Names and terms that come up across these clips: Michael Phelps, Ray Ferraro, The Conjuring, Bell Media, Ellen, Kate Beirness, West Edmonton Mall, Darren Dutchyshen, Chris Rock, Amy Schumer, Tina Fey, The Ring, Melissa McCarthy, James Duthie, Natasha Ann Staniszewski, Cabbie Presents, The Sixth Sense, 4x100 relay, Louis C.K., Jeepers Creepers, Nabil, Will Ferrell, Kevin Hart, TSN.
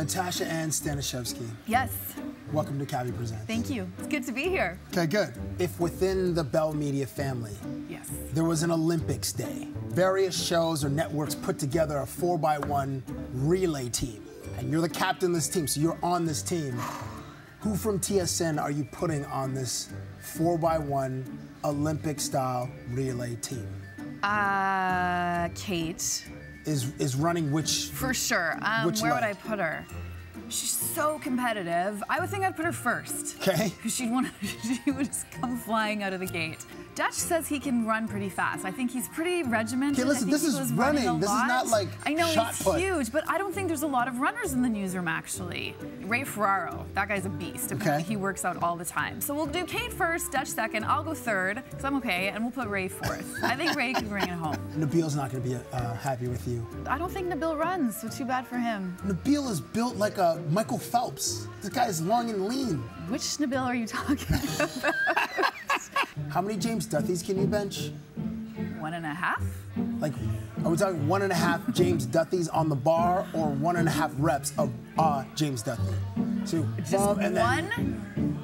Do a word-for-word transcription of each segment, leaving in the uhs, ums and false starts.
Natasha Ann Staniszewski. Yes. Welcome to Cabbie Presents. Thank you. It's good to be here. Okay, good. If within the Bell Media family, yes, there was an Olympics day, various shows or networks put together a four by one relay team, and you're the captain of this team, so you're on this team. Who from T S N are you putting on this four by one Olympic-style relay team? Uh, Kate. Is is running which? For sure. Um, which where leg? Would I put her? She's so competitive. I would think I'd put her first. Okay. She'd want to, she would just come flying out of the gate. Dutch says he can run pretty fast. I think he's pretty regimented. Okay, listen, this is running. running this is not like I know shot he's put. huge, but I don't think there's a lot of runners in the newsroom actually. Ray Ferraro, that guy's a beast. Okay. He works out all the time. So we'll do Kate first, Dutch second. I'll go third because I'm okay, and we'll put Ray fourth. I think Ray can bring it home. Nabil's not going to be uh, happy with you. I don't think Nabil runs, so too bad for him. Nabil is built like a Michael Phelps. This guy is long and lean. Which Nabil are you talking about? How many James Duthies can you bench? One and a half. Like, are we talking one and a half James Duthies on the bar or one and a half reps of uh, James Duthie? Two. Just um, and one? Then...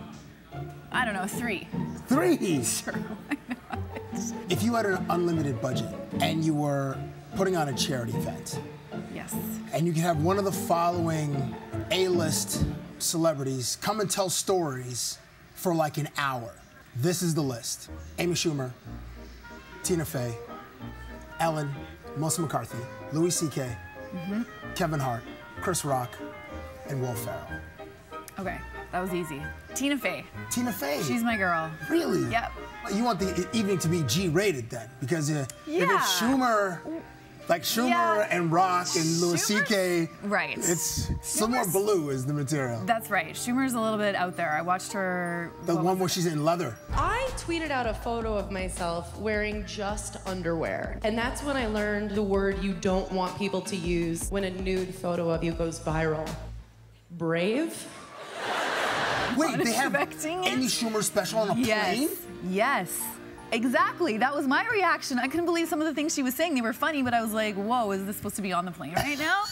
I don't know, three. Three? Sure, why not? If you had an unlimited budget and you were putting on a charity event, yes, and you could have one of the following A-list celebrities come and tell stories for like an hour. This is the list. Amy Schumer, Tina Fey, Ellen, Melissa McCarthy, Louis C K, mm-hmm, Kevin Hart, Chris Rock, and Will Ferrell. Okay, that was easy. Tina Fey. Tina Fey. She's my girl. Really? Yep. You want the evening to be G-rated then, because uh, yeah. if it's Schumer... Like Schumer yeah. and Rock and Louis C K. Right. It's some more blue is the material. That's right. Schumer's a little bit out there. I watched her... The one where she's in leather. I tweeted out a photo of myself wearing just underwear. And that's when I learned the word you don't want people to use when a nude photo of you goes viral. Brave? Wait, they have Amy Schumer special on a plane? Yes. Exactly. That was my reaction. I couldn't believe some of the things she was saying. They were funny, but I was like, whoa, is this supposed to be on the plane right now?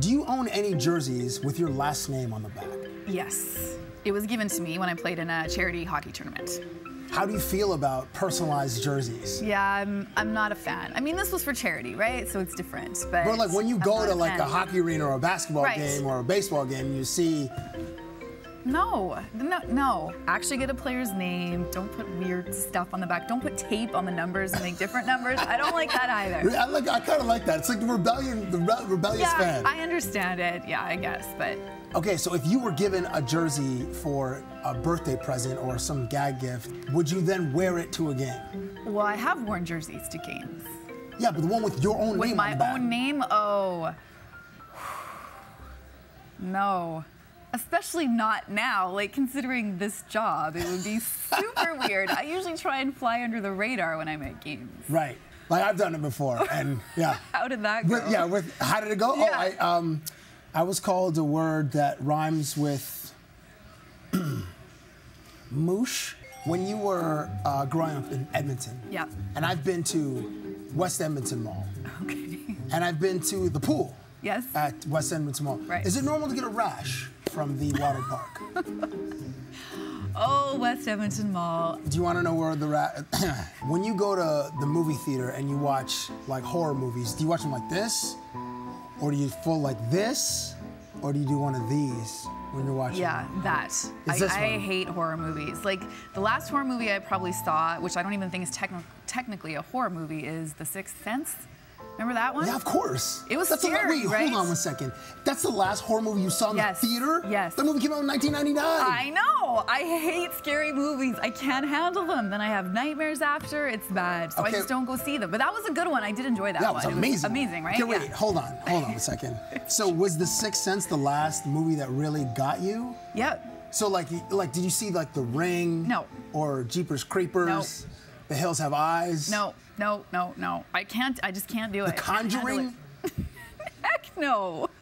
Do you own any jerseys with your last name on the back? Yes. It was given to me when I played in a charity hockey tournament. How do you feel about personalized jerseys? Yeah, I'm, I'm not a fan. I mean, this was for charity, right? So it's different. But, but like when you go to like a hockey arena or a basketball right. game or a baseball game, you see... No, no, no. Actually get a player's name. Don't put weird stuff on the back. Don't put tape on the numbers and make different numbers. I don't like that either. I, like, I kind of like that. It's like the rebellion, the re rebellious yeah, fan. I understand it. Yeah, I guess, but... Okay, so if you were given a jersey for a birthday present or some gag gift, would you then wear it to a game? Well, I have worn jerseys to games. Yeah, but the one with your own with name on the back. With my own name? Oh. No. Especially not now, like considering this job, it would be super weird. I usually try and fly under the radar when I'm at games. Right, like I've done it before, and yeah. How did that go? With, yeah, with how did it go? Yeah. Oh, I um, I was called a word that rhymes with moosh when you were uh, growing up in Edmonton. Yeah. And I've been to West Edmonton Mall. Okay. And I've been to the pool. Yes. At West Edmonton Mall. Right. Is it normal to get a rash from the water park? Oh, West Edmonton Mall. Do you want to know where the rat... When you go to the movie theater and you watch, like, horror movies, do you watch them like this? Or do you full like this? Or do you do one of these when you're watching? Yeah, that. I, I hate horror movies. Like, the last horror movie I probably saw, which I don't even think is techn technically a horror movie, is The Sixth Sense. Remember that one? Yeah, of course. It was That's scary, the, wait, right? Hold on one second. That's the last horror movie you saw in yes. the theater? Yes. That movie came out in nineteen ninety-nine. I know. I hate scary movies. I can't handle them. Then I have nightmares after. It's bad. So okay. I just don't go see them. But that was a good one. I did enjoy that, that one. That was amazing. It was amazing, right? Okay, wait. Yeah. Hold on. Hold on a second. So was The Sixth Sense the last movie that really got you? Yep. So like, like did you see like The Ring? No. Or Jeepers Creepers? No. The Hills Have Eyes? No, no, no, no. I can't, I just can't do it. The Conjuring? Heck no.